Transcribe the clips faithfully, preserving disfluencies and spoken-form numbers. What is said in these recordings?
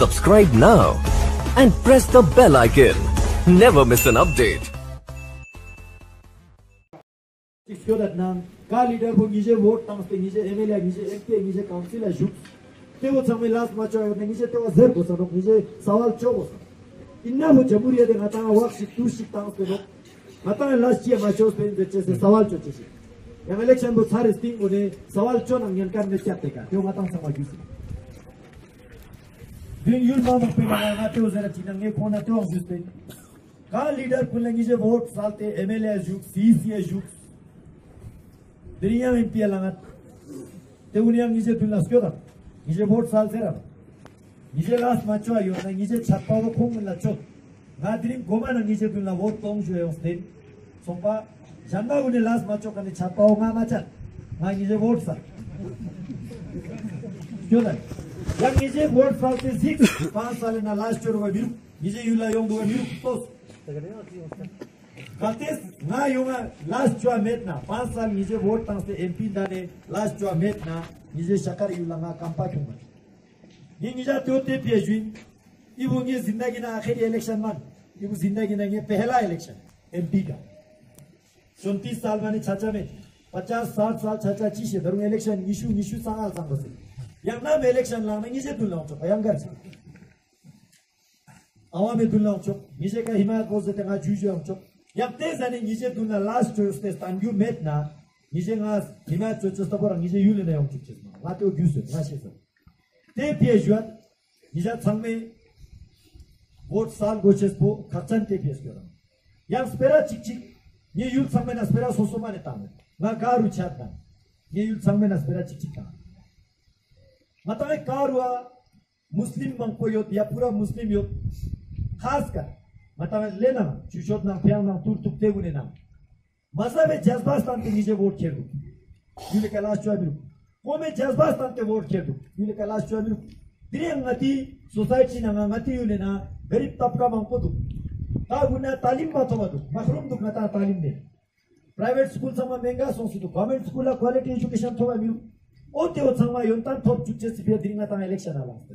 Subscribe now and press the bell icon. Never miss an update. Car leader who gives a vote, gives a M L A, gives a M P, gives a council, as you. They would some last much of the Nisha to a Zerkos and of Nisha Sawal Chobos. In Namu Jamuria, the Hatana works with two ship towns. Hatana last year, my shows in the chess and Sawal Church. An election was hardest thing with a Sawal Chon and Yankan Chapteka. You Matan Samagusi. Then you'll know the Pinamatos and a Chinangapona to Justin. Car leader pulling is a vote, Salte, M L A, as you, C C as you. Diriam in Pialanat, Teuniam is a Tulascoda, is a boat salsera. Is a last macho, and is a chapo cum la chop. Nadrim Goman and is a Tulavot Tongjo of State. Sompa, Jamba would last macho and a chapo mamacha. Mine is a boat sal. Yoda. Young is a boat salt is six, Pansal and a last year of a view. Is a Yula Yong to a new post. Katis, na yunga last chua metna, five saal nize vote tanse M P dane last chua metna nize shakar yulanga kampa kunga. Ni niza tote piyajwin, ibu nge zindagi na akhiri election man, ibu zindagi na nge pehla election M P ka. Shontis saal mani chacha me, pachas saat saal chacha chishe darung election nishu nishu sangal sangose. Yang naam election lana nize tulna ucho, ayangar chak. Awame tulna ucho, nize ka himayat boz dete nga juju ucho. Yaptez anne nice tuna last Thursday standu metna nice nas himat çocuklara nice yule ne yaptık çizma. Vate o güzel, nasılsa. Tepiye juat nice thambe vote sal goçes po kaçan tepiye skiyorum. Yap spera çık çık niye yul thambe nas spera sosoma ne tamam. Ma karu çatma niye yul thambe nas spera çık çık tamam. Matame karua Muslim banko yot ya pura Muslim yot. Xaskar मतलब लेना चुचोट ना प्यार ना तूर तुक्ते गुने ना मज़ाबे जज़बास्तान के नीचे vote किया रुक यूले कलाश चुआ बिरुक वो में जज़बास्तान के वोट किया रुक यूले कलाश चुआ बिरुक दिल्ली सोसाइटी ना अंगती यूले ना गरीब तबका मांगो दुक तागुना तालिम बातों बातों मखरूम दुक ना ता तालिम दे प्राइवेट स्कूल समा महंगा सोचते तो गवर्नमेंट स्कूल ला क्वालिटी एजुकेशन थोड़ा बिरुक ओते वो समा योंतान थोप चुच्चे सिपिया दिल्ली ना ता इलेक्शन आलास्ते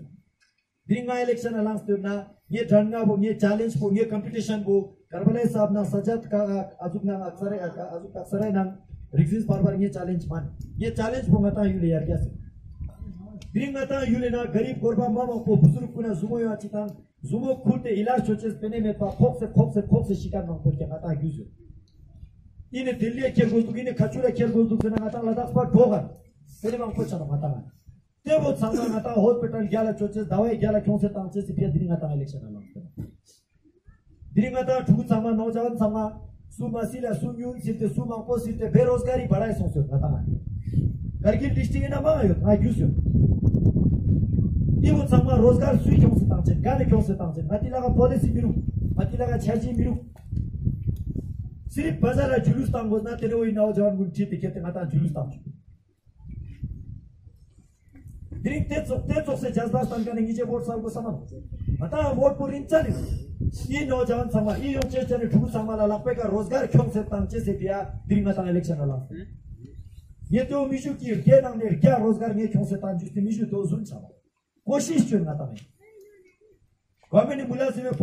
दिल्ली इलेक्शन आलास्ते ना ये धरना वो ये चैलेंज वो ये कंपटीशन वो करबले साहब ना सजत का आजुक ना अक्सर आजुक अक्सर है ना रिक्वेस्ट बार बार ये चैलेंज मान ये चैलेंज वो मता यूले यार क्या से दिन मता यूले ना गरीब गोरबा मामा को बुजुर्ग को ना जुमो या चितां जुमो खुलते इलाज सोचे पने में पा खोप से खोप से खोप से शिकार मांग करके मता यूजो इन्हें दिल्ली के गोदुक इन्हें खचूरा के गोदुक से ना मता लदाख पर ठोगा पहले मांग को चला मता ते वो संगठन आता हॉस्पिटल ग्यारह चौचे दवाई ग्यारह क्यों से तांचे सिपिया दिन आता इलेक्शन आलांते दिन आता ठूस समा नौजवान समा सुमासीला सुन्यून सिर्फ सुमांको सिर्फ बेरोजगारी बढ़ाई सोचो ना ताना करगिल डिस्ट्रिक्ट ना मांगा यो ना यूज़ यो ये वो समा रोजगार सुई क्यों से तांचे गाने क्यों से तांचे मतिला का पॉलिसी मिलू मतिला का छाजी मिलू सिर्फ बाजार जुलूस तांगोज ना तेरे वो नौजवान गुंची पिके ते ना जुलूस तांचे Direkt तेजों से जज़्बात तंग नहीं कीजिए वोट साल को समान बता वोट पूरी इंचाली ये नौजवान समा ये योजना चले ठूस समाला लापे का रोजगार क्यों से तंचे से दिया दिल्ली में ताने इलेक्शन आलांते ये तो मिशु की क्या नाम ने क्या रोजगार ये क्यों से तंचे से मिशु तो ज़ुन समा कोशिश चुन ना तमें गवर्नमेंट बुलाए से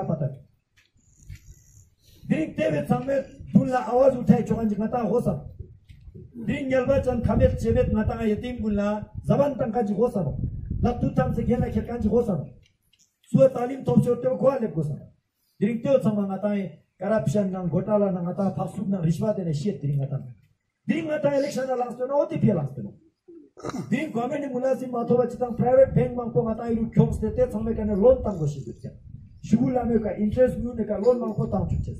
पोस्ट काम दिन तेवत समय तुलना आवाज उठाए चौंच घंटा हो सक दिन यलवा चंद खमेर चेवेत घंटा यतीम गुल्ला जबान तंका जी हो सक लत्तू तम से घेरा खेरकां जी हो सक सुबह तालीम तोप से उठते हो गुआ लेप हो सक दिन तेवत समय घंटा करप्शन ना घोटाला ना घंटा फासूब ना रिश्वत ने शेत दिन घंटा दिन घंटा इलेक्शन लास्ट ना होती पे लास्ट दिन गवर्नमेंट मुलाजिम माथो बचता प्राइवेट बैंक मांग को घंटा रूट क्यों देते समय कने लोन तंग घोषित किया शुगुला में का इंटरेस्ट भी उनका लोन मांग को तंग चुके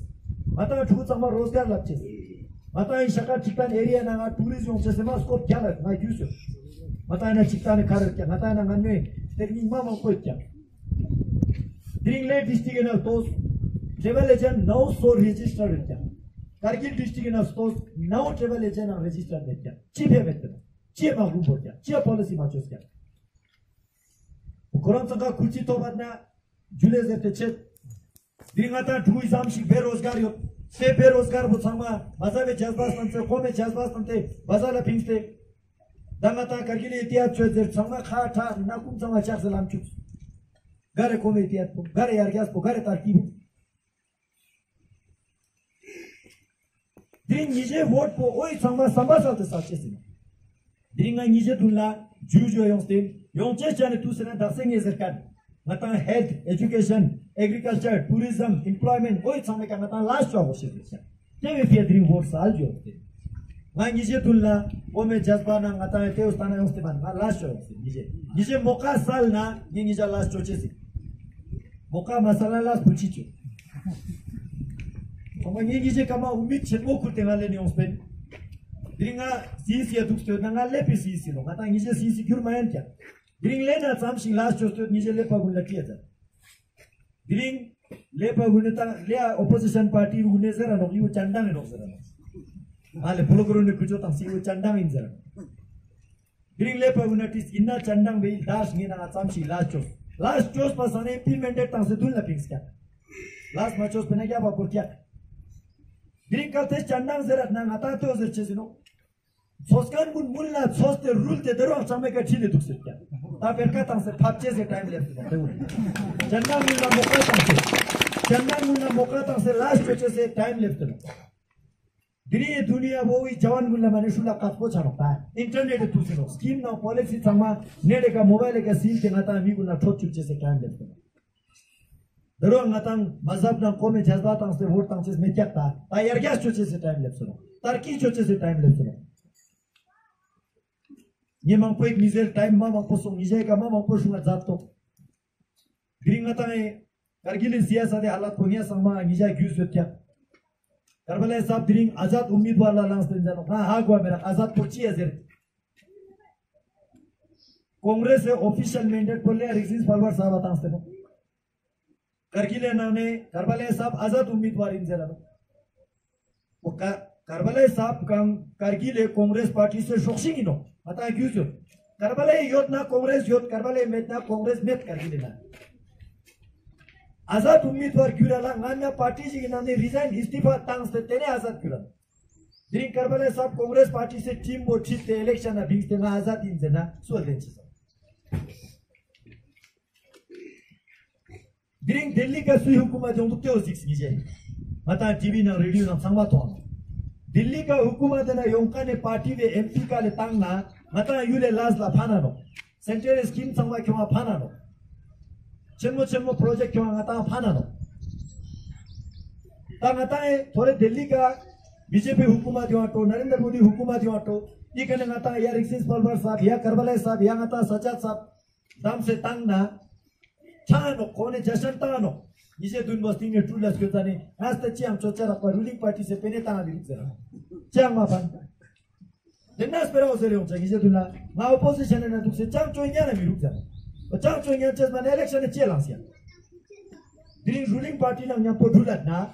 मतलब ठूस हमारा रोजगार लगते हैं, मतलब इस शक्ल चिकन एरिया ना का टूरिज्म से समाज को क्या लग, ना यूज़ हो, मतलब ना चिकन खा रखा, मतलब ना गन्ने टेक्निक मामा कोई क्या, दिल्ली डिस्ट्रिक्ट ना तो ट्रेवल एजेंट नौ सौ रजिस्टर रहते हैं, कारगिल डिस्ट्रिक्ट ना तो नौ ट्रेवल एजेंट ना रजिस्टर रहते हैं, चीपे रहते हैं, चीप मालूम होते हैं, चीप पॉलिसी माचोस क्या, कोरोना का कुछ तो बाद ना जुले देते चेत दिन आता ठूस आम शिक बेरोजगार हो से बेरोजगार बुसंगमा मजा में जज्बास मनसे को में जज्बास मनते बजाला पिंगते दंगता करगिल इतिहास चोजर संगमा खाठा नकुम समा शख्स सलाम चुक घर को में इतिहास को घर यार क्या को घर तरकीब दिन निजे वोट को ओई संगमा समझते साचेसी दिन निजे दुला जुजो योंते योंचे जाने तुसना दसेंग एजरकान नता health education agriculture tourism employment कोई समय का नता लास्ट जॉब होशे दिशा तेवे फियद्री वोट साल जो होते मांगिजे तुलना वो में जज्बा ना नता ते उस्ताना उसते बाद ना लास्ट जॉब होते निजे निजे मौका साल ना ये निजा लास्ट होचे सी मौका मसाला लास्ट पूछी चो हम ये निजे कमा उम्मीद छे वो करते वाले ने उसपे दिनगा सीसी या दुखते नंगा लेपी सीसी लो नता निजे सीसी क्यों मायन क्या Diringlena samshin last chostu nije lepa gunla kiyata. Diring lepa guneta lea opposition party gune zara no iu chandang no zara. Ale pologro ne kucho tam siu chandang in zara. Diring lepa gunetis inna chandang be dash ngena samshin last chost. Last chost pasane implemented tam se dunla pings kya. Last ma chost bena kya ba kur kya. Diring kaltes chandang zara na ngata to zar chesino. Soskan bun mulla soste rulte dero samme ka chile dukset kya. Tap erkatan se papçe se time left da. Chandang mulla mokatan se. Chandang mulla mokatan se last choche se time left da. Diri duniya wo jawan mulla mane shula katpo chanota. Internet tu sino scheme na policy sama nede ka mobile ka seal ke nata mi mulla thot choche se time left da. Dero ngatan mazhab na qome jazbatan se vote tan se me kya ta. Ta ergas choche se time left da. Tarki choche se time left da. Ye manko ek miser time ma manko so miser ka ma manko shuna zato. Gringata ne Kargil siyasat de halat koniya sama miser güz ötya. Karbala sahab dring azad umidwarlar lans den jano. Ha ha gwa mera azad pochi azer. Congress se official mandate bolle Alexis Palwar sahab atans den. Kargil na ne Karbala sahab azad umidwar in jano. O Karbala sahab kam Kargil Congress party se shokshingi no. Ata güzel. Karbalay yotna Kongres yot Karbalay metna Kongres met Kargilina. Azat umidwar gürala ngana partisi ginane resign istifa tanste tene azat güral. Dirin Karbalay sahab Kongres partisi team bo çifte electiona bingste na azat inzena soldençi. Dirin Delhi ka sui hukumat ondukte ozik gije. Ata T V na radio na sangvaton. Delhi ka hukumat na yonkane parti ve M P ka le tangna Mata yule lazla panano. Central scheme sangwa kema panano. Chenmo chenmo project kema ngata panano. Ta ngata e thore Delhi ka B J P hukumat yo ato, Narendra Modi hukumat yo ato. Ikane ngata ya Alexis Palwar sahab, ya Karbalay sahab, ya ngata Sajjad sahab. Dam se tangna chano kone jashan tano. Nise dun basti ne true las kyota ne. Nasta chiam chochara pa ruling party se pene tana bilikzera. Chiam ma pan. Denaz bera ozeri olacak izledunla. Na opposisyonuna dukse çam çoğunyan bir rukza. O çam çoğunyan çözmen eleksyonu çiğlans ya. Dirin ruling party na nyapo dulat na.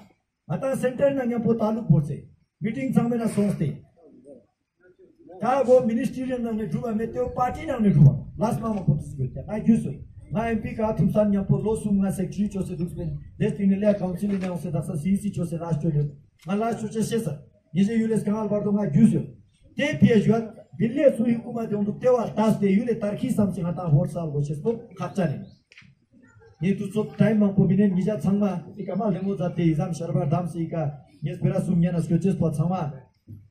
Hata center na nyapo taluk borse. Meeting sangme na sonste. Ka go ministerial na ne duba meteo party na ne duba. Last mama kotusu götya. Na yusu. Na M P ka atumsan nyapo losum na sekçi çose duksmen. Destinelea council na ose dasa C C çose last çoğunyan. Na last çoğunyan şesa. Nize yules kanal bardo na yusu. Te piyajwat billi su hukumat ondukte wa tas de yule tarki samsi hata hor sal goches to khapchani ye tu sop time ma pobine nija sangma ikamal demo jate izam sharbar dam se ka yes bera sumyan as goches pot sangma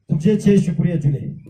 tujhe che shukriya jule